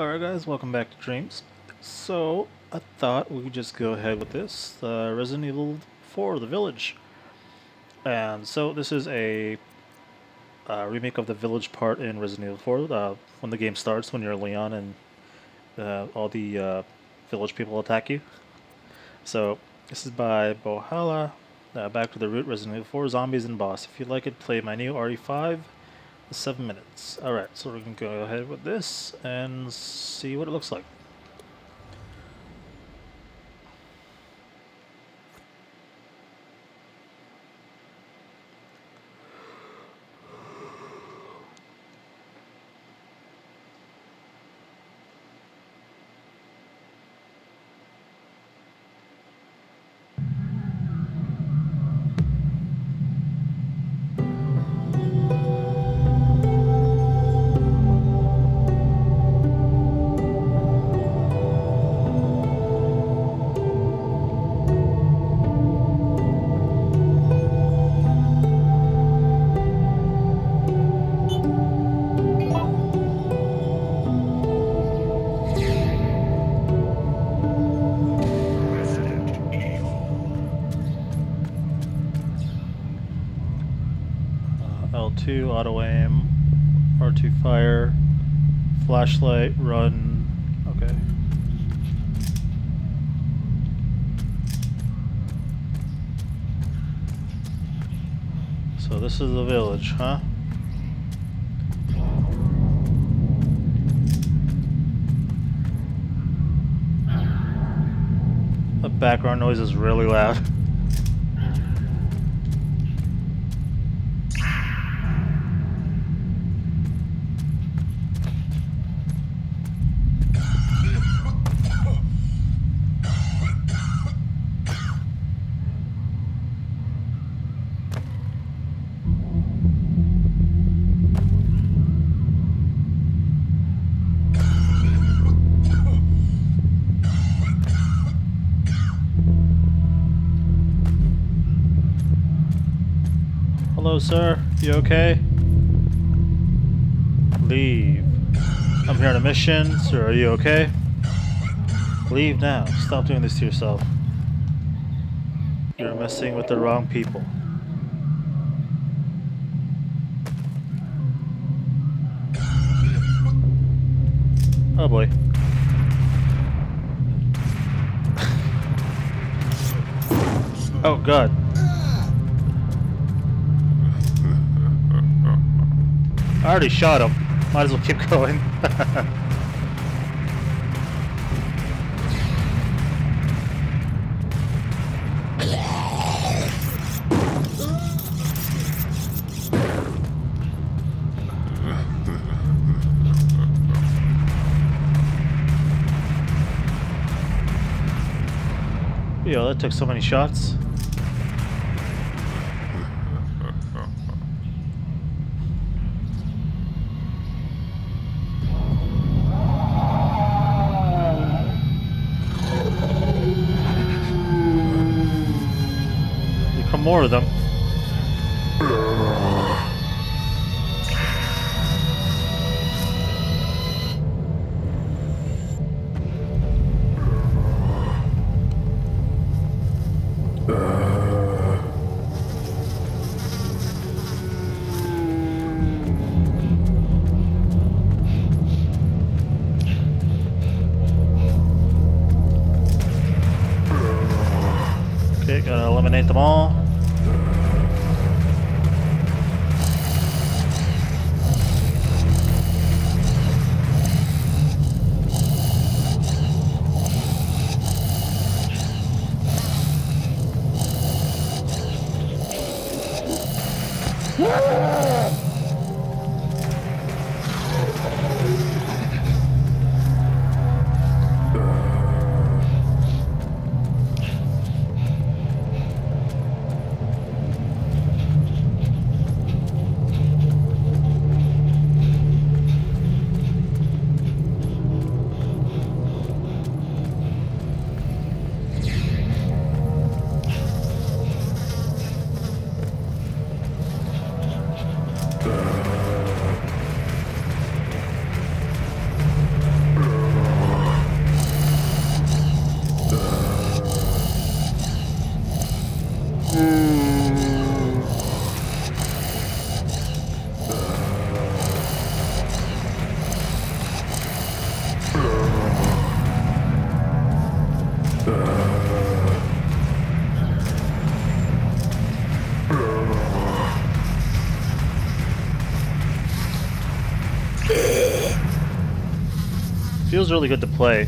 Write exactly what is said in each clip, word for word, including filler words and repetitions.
Alright guys, welcome back to Dreams. So, I thought we would just go ahead with this, uh, Resident Evil four, The Village. And so this is a uh, remake of the Village part in Resident Evil four, uh, when the game starts, when you're Leon and uh, all the uh, Village people attack you. So, this is by Bohalaa, uh, Back to the Root, Resident Evil four, Zombies and Boss. If you like it, play my new R E five. Seven minutes. Alright, so we can go ahead with this and see what it looks like. L two, auto aim, R two fire, flashlight, run, okay. So this is the village, huh? The background noise is really loud. Hello, sir. You okay? Leave. I'm here on a mission. Sir, are you okay? Leave now. Stop doing this to yourself. You're messing with the wrong people. Oh boy. Oh god. I already shot him. Might as well keep going. Yo, that took so many shots. More of them. Okay, gotta eliminate them all. Feels really good to play.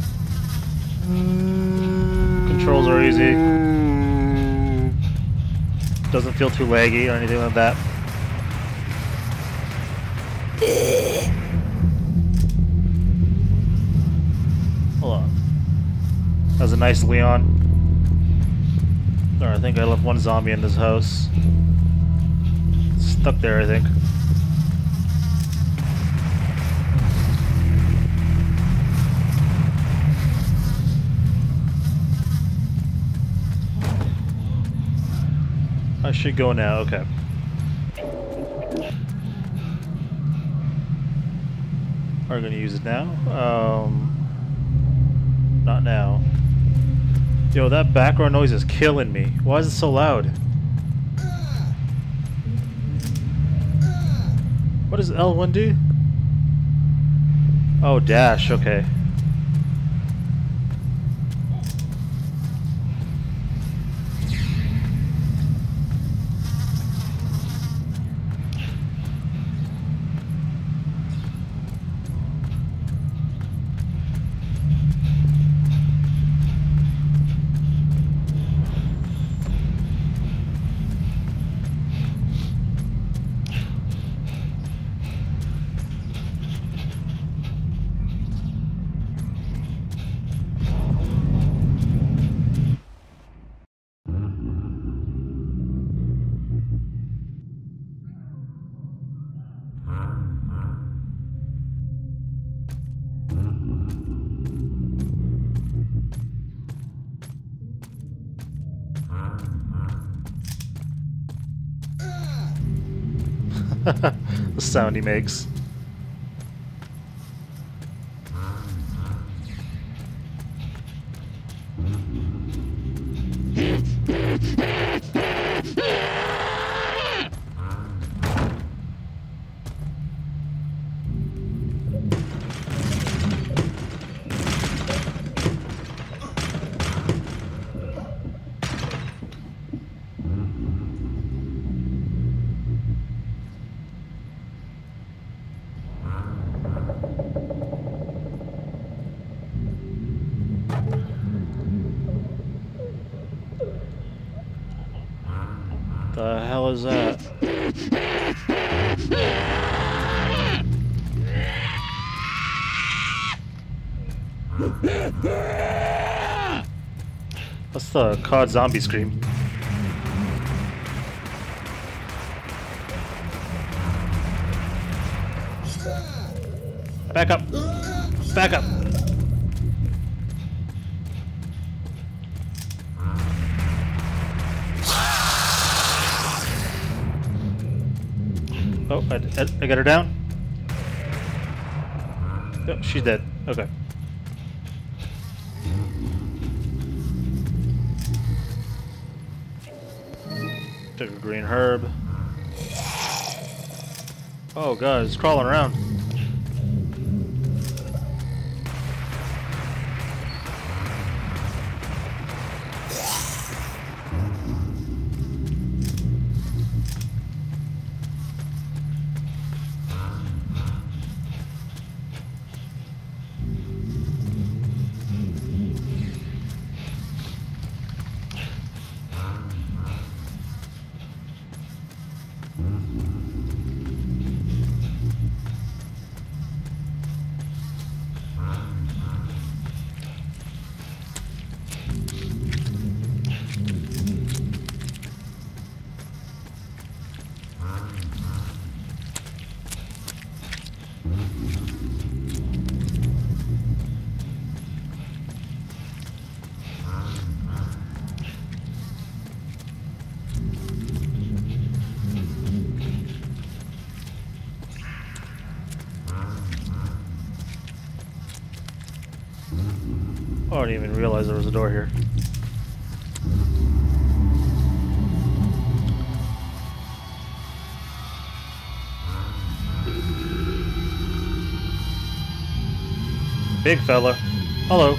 Controls are easy. Doesn't feel too laggy or anything like that. Hold on. That was a nice Leon. I think I left one zombie in this house. It's stuck there, I think. I should go now, okay. Are we gonna use it now? Um, not now. Yo, that background noise is killing me. Why is it so loud? What does L one do? Oh, dash, okay. The sound he makes. The hell is that? That's the C O D zombie scream. Back up! Back up! Oh, I, I got her down. Oh, she's dead. Okay. Took a green herb. Oh god, it's crawling around. Oh, I didn't even realize there was a door here. Big fella. Hello.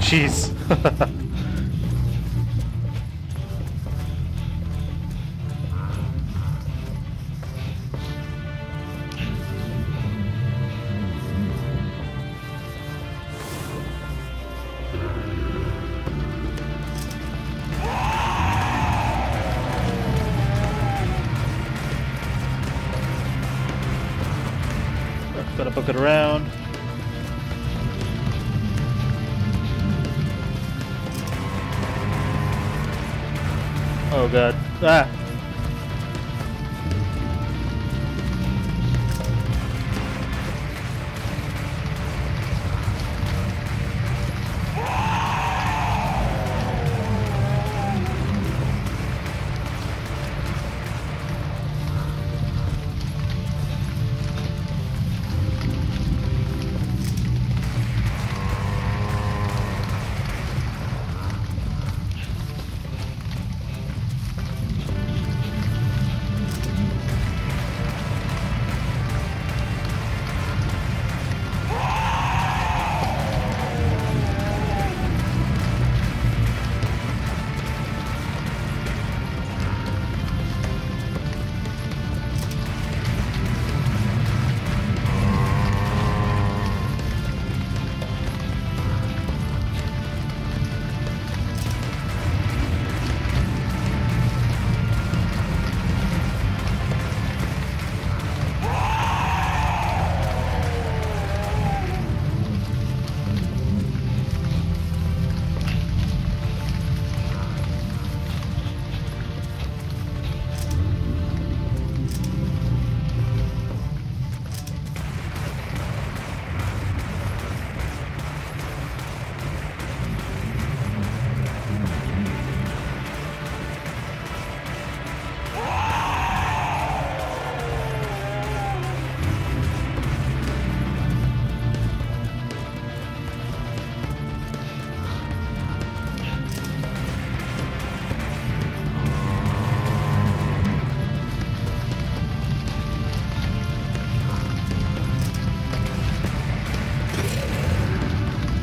Jeez. Gotta book it around. Oh god. Ah!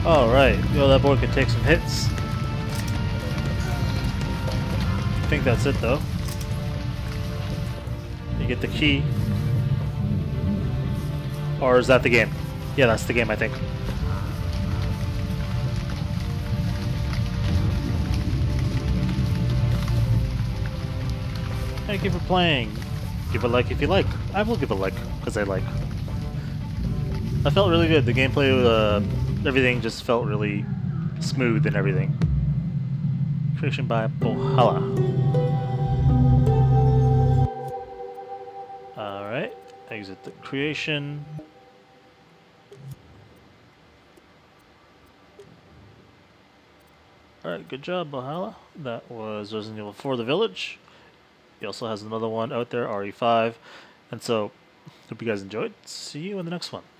Alright, well, that board could take some hits. I think that's it though. You get the key. Or is that the game? Yeah, that's the game, I think. Thank you for playing. Give a like if you like. I will give a like, because I like. I felt really good. The gameplay was... Uh, Everything just felt really smooth and everything. Creation by Bohalaa. Alright, exit the creation. Alright, good job, Bohalaa. That was Resident Evil four, The Village. He also has another one out there, R E five. And so, hope you guys enjoyed. See you in the next one.